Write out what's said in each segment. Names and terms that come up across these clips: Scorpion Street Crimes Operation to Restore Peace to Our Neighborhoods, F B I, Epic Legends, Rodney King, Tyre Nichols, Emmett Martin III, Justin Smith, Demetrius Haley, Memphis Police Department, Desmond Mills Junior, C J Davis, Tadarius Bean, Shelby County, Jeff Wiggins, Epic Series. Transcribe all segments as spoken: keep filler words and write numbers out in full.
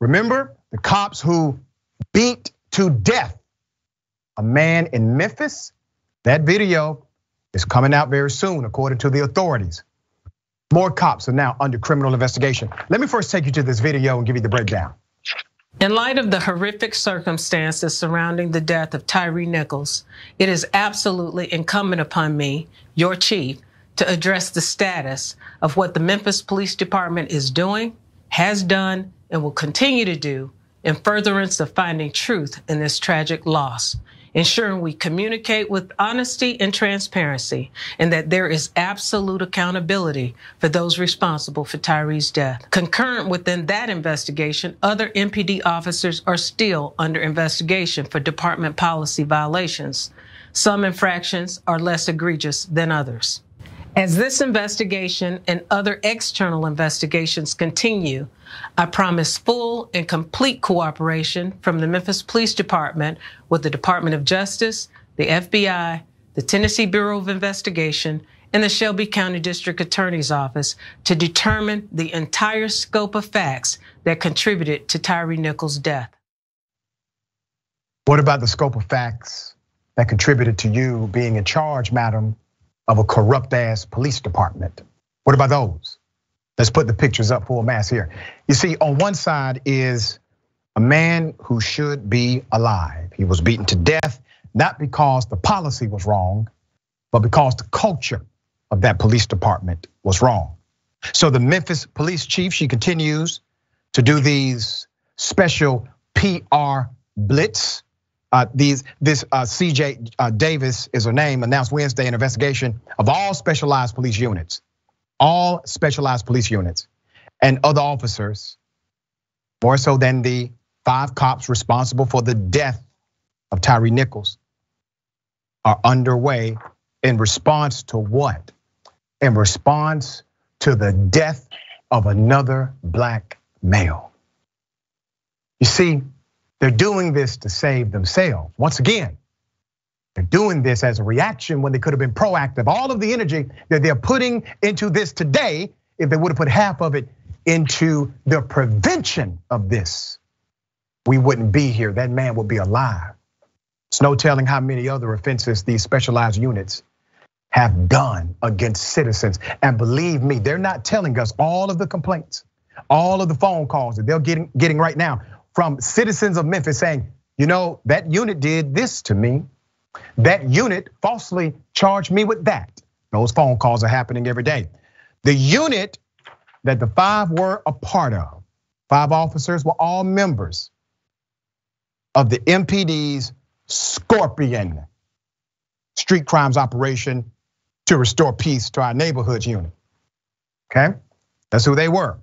Remember the cops who beat to death a man in Memphis? That video is coming out very soon, according to the authorities. More cops are now under criminal investigation. Let me first take you to this video and give you the breakdown. In light of the horrific circumstances surrounding the death of Tyre Nichols, it is absolutely incumbent upon me, your chief, to address the status of what the Memphis Police Department is doing, has done, and will continue to do in furtherance of finding truth in this tragic loss, ensuring we communicate with honesty and transparency, and that there is absolute accountability for those responsible for Tyre's death. Concurrent within that investigation, other M P D officers are still under investigation for department policy violations. Some infractions are less egregious than others. As this investigation and other external investigations continue, I promise full and complete cooperation from the Memphis Police Department with the Department of Justice, the F B I, the Tennessee Bureau of Investigation, and the Shelby County District Attorney's Office to determine the entire scope of facts that contributed to Tyre Nichols' death. What about the scope of facts that contributed to you being in charge, madam, of a corrupt-ass police department? What about those? Let's put the pictures up for a mass here. You see, on one side is a man who should be alive. He was beaten to death, not because the policy was wrong, but because the culture of that police department was wrong. So the Memphis police chief, she continues to do these special P R blitz. Uh, these, this uh, C J uh, Davis is her name, announced Wednesday an investigation of all specialized police units, all specialized police units and other officers, more so than the five cops responsible for the death of Tyre Nichols, are underway in response to what? In response to the death of another black male. You see, they're doing this to save themselves. Once again, they're doing this as a reaction when they could have been proactive. All of the energy that they're putting into this today, if they would have put half of it into the prevention of this, we wouldn't be here. That man would be alive. It's no telling how many other offenses these specialized units have done against citizens. And believe me, they're not telling us all of the complaints, all of the phone calls that they're getting, getting right now from citizens of Memphis saying, you know, that unit did this to me. That unit falsely charged me with that. Those phone calls are happening every day. The unit that the five were a part of, five officers were all members of the M P D's Scorpion Street Crimes Operation to Restore Peace to Our Neighborhoods unit. Okay, that's who they were,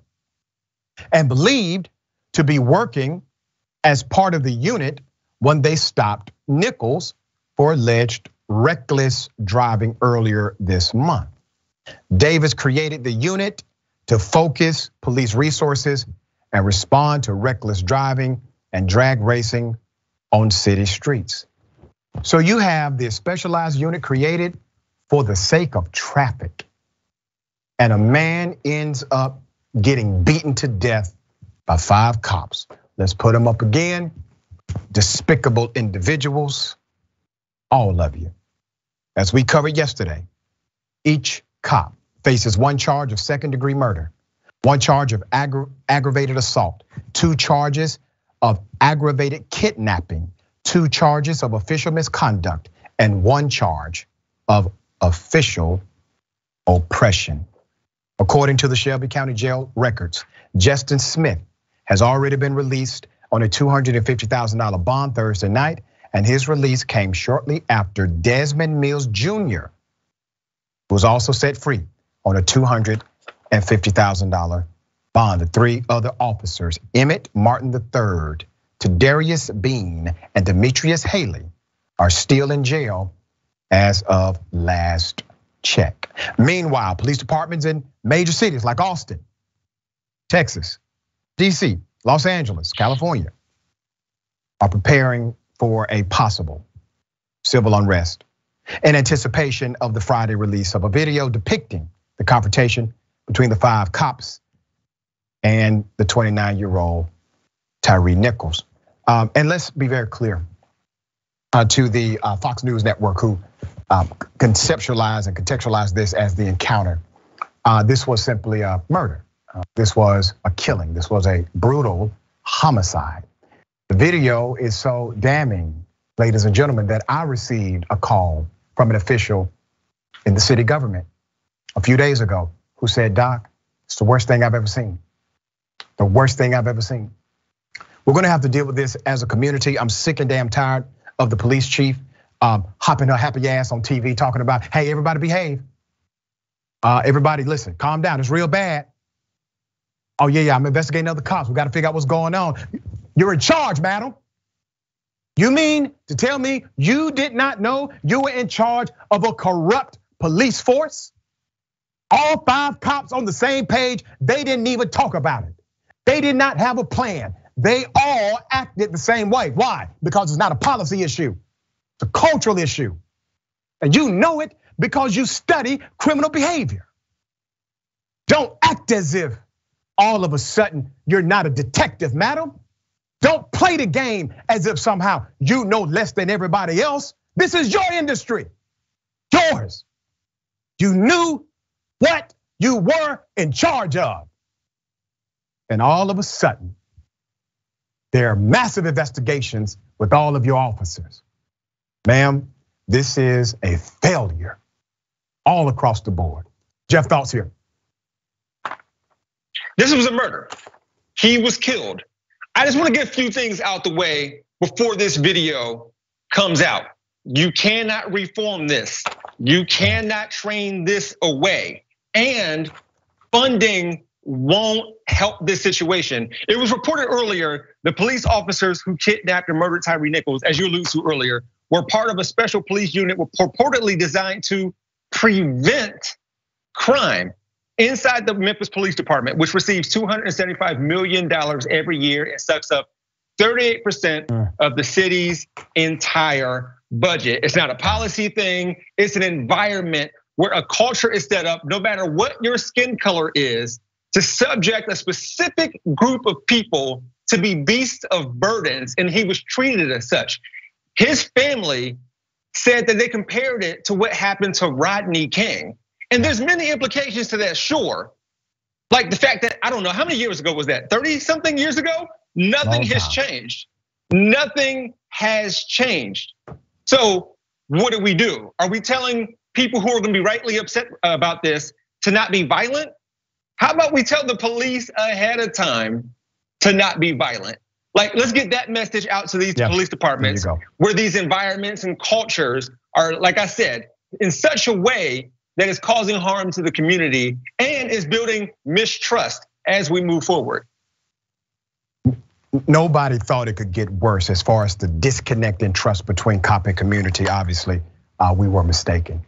and believed to be working as part of the unit when they stopped Nichols for alleged reckless driving earlier this month. Davis created the unit to focus police resources and respond to reckless driving and drag racing on city streets. So you have this specialized unit created for the sake of traffic, and a man ends up getting beaten to death by five cops. Let's put them up again. Despicable individuals, all of you. As we covered yesterday, each cop faces one charge of second degree murder, one charge of aggra- aggravated assault, two charges of aggravated kidnapping, two charges of official misconduct, and one charge of official oppression. According to the Shelby County Jail records, Justin Smith has already been released on a two hundred fifty thousand dollars bond Thursday night, and his release came shortly after Desmond Mills Junior was also set free on a two hundred fifty thousand dollars bond. The three other officers, Emmett Martin the third, Tadarius Bean, and Demetrius Haley, are still in jail as of last check. Meanwhile, police departments in major cities like Austin, Texas, D C, Los Angeles, California are preparing for a possible civil unrest in anticipation of the Friday release of a video depicting the confrontation between the five cops and the twenty-nine-year-old Tyre Nichols. Um, and let's be very clear uh, to the uh, Fox News Network, who uh, conceptualized and contextualized this as the encounter. Uh, this was simply a murder. Uh, this was a killing. This was a brutal homicide. The video is so damning, ladies and gentlemen, that I received a call from an official in the city government a few days ago who said, "Doc, it's the worst thing I've ever seen. The worst thing I've ever seen. We're gonna have to deal with this as a community. I'm sick and damn tired of the police chief um, hopping her happy ass on T V talking about, hey, everybody behave. Uh, everybody listen, calm down, it's real bad. Oh yeah, yeah, I'm investigating other cops. We gotta figure out what's going on. You're in charge, madam. You mean to tell me you did not know you were in charge of a corrupt police force? All five cops on the same page, they didn't even talk about it. They did not have a plan. They all acted the same way. Why? Because it's not a policy issue. It's a cultural issue. And you know it because you study criminal behavior. Don't act as if all of a sudden you're not a detective, madam. Don't play the game as if somehow you know less than everybody else. This is your industry, yours. You knew what you were in charge of. And all of a sudden, there are massive investigations with all of your officers. Ma'am, this is a failure all across the board. Jeff, thoughts here? This was a murder. He was killed. I just want to get a few things out the way before this video comes out. You cannot reform this. You cannot train this away. And funding won't help this situation. It was reported earlier, the police officers who kidnapped and murdered Tyre Nichols, as you alluded to earlier, were part of a special police unit were purportedly designed to prevent crime inside the Memphis Police Department, which receives two hundred seventy-five million dollars every year and sucks up thirty-eight percent of the city's entire budget. It's not a policy thing, it's an environment where a culture is set up, no matter what your skin color is, to subject a specific group of people to be beasts of burdens, and he was treated as such. His family said that they compared it to what happened to Rodney King. And there's many implications to that, sure. Like the fact that, I don't know, how many years ago was that? thirty something years ago? Nothing oh, has wow. changed. Nothing has changed. So what do we do? Are we telling people who are gonna be rightly upset about this to not be violent? How about we tell the police ahead of time to not be violent? Like, let's get that message out to these yeah, police departments where these environments and cultures are, like I said, in such a way that is causing harm to the community and is building mistrust as we move forward. Nobody thought it could get worse as far as the disconnect and trust between cop and community. Obviously, we were mistaken.